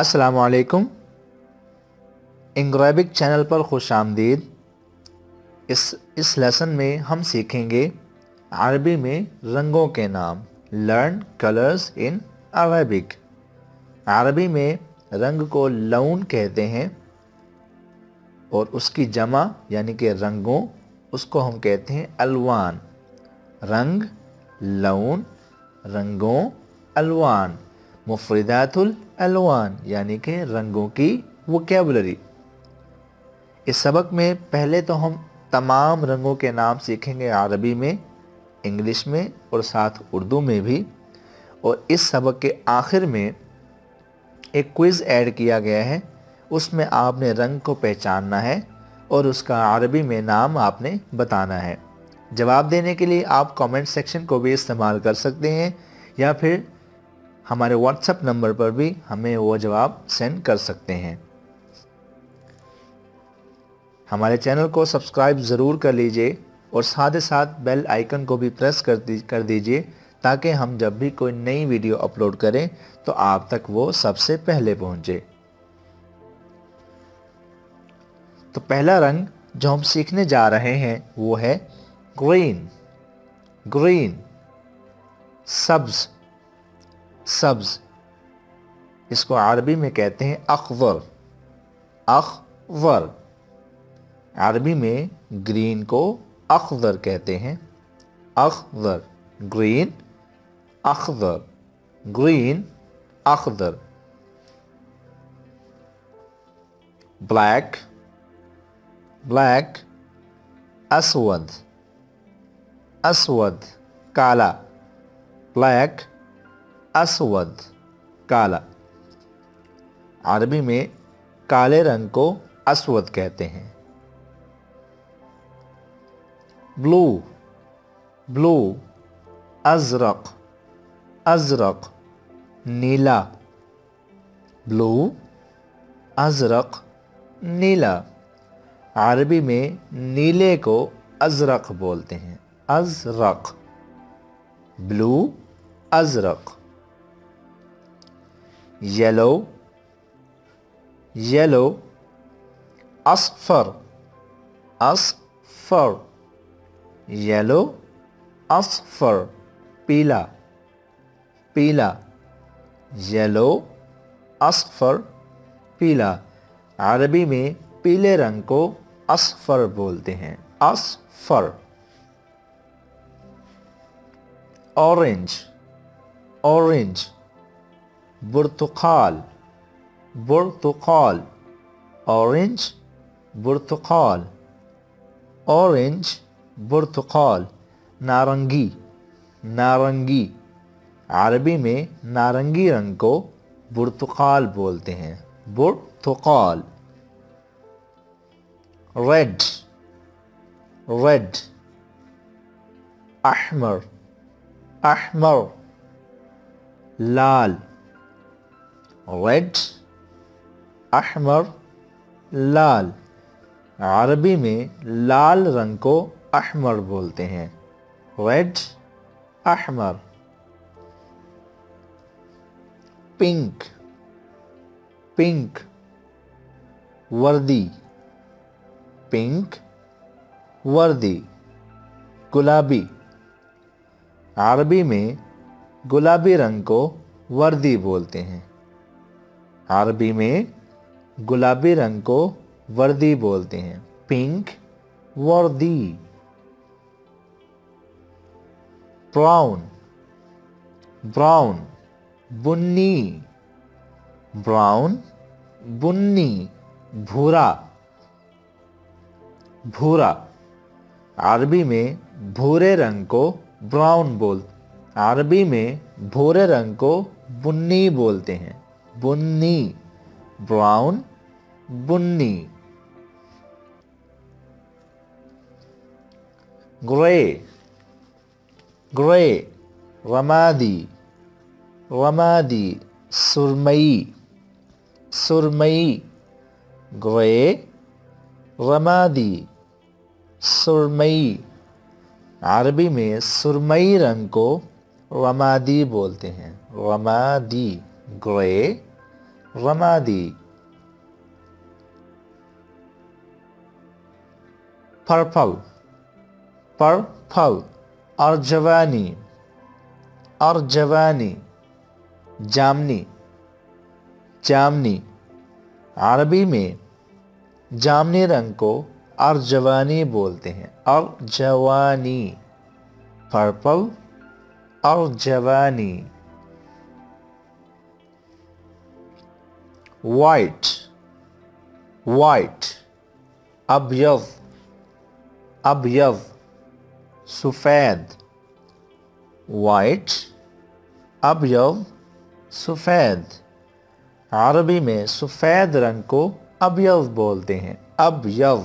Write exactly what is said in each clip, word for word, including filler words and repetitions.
अस्सलाम वालेकुम, एंग्रेबिक चैनल पर खुश आमदीद। इस इस लेसन में हम सीखेंगे अरबी में रंगों के नाम, लर्न कलर्स इन अरबिक। अरबी में रंग को लौन कहते हैं और उसकी जमा यानी कि रंगों, उसको हम कहते हैं अलवान। रंग, लौन, रंगों, अलवान, मुफरदातुल अलवान यानी कि रंगों की वोकैबुलरी। इस सबक में पहले तो हम तमाम रंगों के नाम सीखेंगे अरबी में, इंग्लिश में और साथ उर्दू में भी। और इस सबक के आखिर में एक क्विज़ ऐड किया गया है, उसमें आपने रंग को पहचानना है और उसका अरबी में नाम आपने बताना है। जवाब देने के लिए आप कमेंट सेक्शन को भी इस्तेमाल कर सकते हैं या फिर हमारे व्हाट्सएप नंबर पर भी हमें वो जवाब सेंड कर सकते हैं। हमारे चैनल को सब्सक्राइब ज़रूर कर लीजिए और साथ ही साथ बेल आइकन को भी प्रेस कर दी कर दीजिए ताकि हम जब भी कोई नई वीडियो अपलोड करें तो आप तक वो सबसे पहले पहुंचे। तो पहला रंग जो हम सीखने जा रहे हैं वो है ग्रीन। ग्रीन, सब्ज़। सब्ज़ इसको अरबी में कहते हैं अखवर। अखवर, अरबी में ग्रीन को अखवर कहते हैं। अखवर, ग्रीन अखवर, ग्रीन अखवर। ब्लैक, ब्लैक असवद। असवद काला। ब्लैक असवद काला, अरबी में काले रंग को असवद कहते हैं। ब्लू, ब्लू अजरक। अजरक नीला। ब्लू अजरक नीला, अरबी में नीले को अजरक बोलते हैं। अजरक, ब्लू अजरक। येलो, येलो असफर। असफर, येलो असफर पीला। पीला, येलो असफर पीला, अरबी में पीले रंग को असफर बोलते हैं। असफर। ऑरेंज, ऑरेंज बुर्तुकाल। बुर्तुकाल, ऑरेंज बुर्तुकाल। ऑरेंज बुर्तुकाल, नारंगी। नारंगी, अरबी में नारंगी रंग को बुर्तुकाल बोलते हैं। बुर्तुकाल। रेड, रेड अहमर। अहमर लाल। रेड अहमर लाल, अरबी में लाल रंग को अहमर बोलते हैं। रेड अहमर। पिंक, पिंक वर्दी। पिंक वर्दी, गुलाबी। अरबी में गुलाबी रंग को वर्दी बोलते हैं। अरबी में गुलाबी रंग को वर्दी बोलते हैं। पिंक वर्दी। ब्राउन, ब्राउन बुन्नी। ब्राउन बुन्नी भूरा। भूरा, अरबी में भूरे रंग को ब्राउन बोल अरबी में भूरे रंग को बुन्नी बोलते हैं। बुन्नी, ब्राउन बुन्नी। Grey, grey रमादी। रमादी सुरमई। सुरमई, ग्रे रमादी सुरमई, अरबी में सुरमई रंग को रमादी बोलते हैं। रमादी, grey Ramadi. Purple, purple. Arjavani, Arjavani. Jamni, Jamni. अरबी में जामनी रंग को अर्जवानी बोलते हैं। अर्जवानी, पर्पल अर्जवानी। White, white. अबयव, अबयव। सफ़ेद। वाइट, अबयव, सफ़ेद। अरबी में सफ़ेद रंग को अबयव बोलते हैं। अबयव।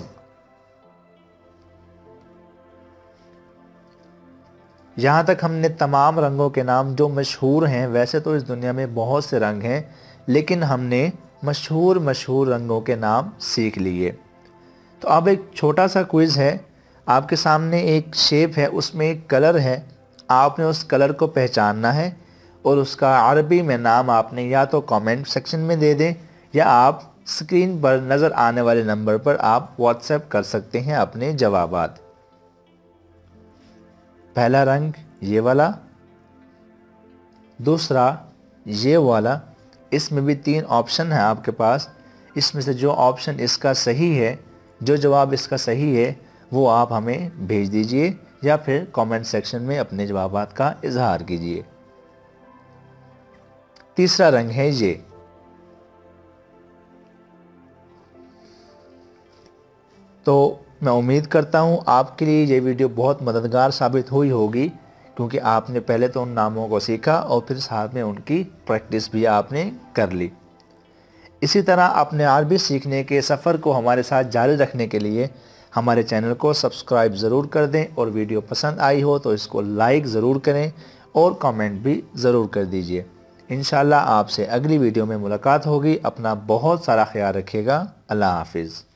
यहाँ तक हमने तमाम रंगों के नाम जो मशहूर हैं, वैसे तो इस दुनिया में बहुत से रंग हैं, लेकिन हमने मशहूर मशहूर रंगों के नाम सीख लिए। तो अब एक छोटा सा क्विज़ है आपके सामने। एक शेप है, उसमें एक कलर है, आपने उस कलर को पहचानना है और उसका अरबी में नाम आपने या तो कमेंट सेक्शन में दे दें या आप स्क्रीन पर नज़र आने वाले नंबर पर आप व्हाट्सएप कर सकते हैं अपने जवाबात। पहला रंग ये वाला, दूसरा ये वाला। इसमें भी तीन ऑप्शन है आपके पास। इसमें से जो ऑप्शन इसका सही है, जो जवाब इसका सही है, वो आप हमें भेज दीजिए या फिर कमेंट सेक्शन में अपने जवाबात का इजहार कीजिए। तीसरा रंग है ये। तो मैं उम्मीद करता हूं आपके लिए ये वीडियो बहुत मददगार साबित हुई होगी, क्योंकि आपने पहले तो उन नामों को सीखा और फिर साथ में उनकी प्रैक्टिस भी आपने कर ली। इसी तरह अपने अरबी सीखने के सफ़र को हमारे साथ जारी रखने के लिए हमारे चैनल को सब्सक्राइब ज़रूर कर दें और वीडियो पसंद आई हो तो इसको लाइक ज़रूर करें और कमेंट भी ज़रूर कर दीजिए। इंशाल्लाह आपसे अगली वीडियो में मुलाकात होगी। अपना बहुत सारा ख्याल रखिएगा। अल्लाह हाफिज़।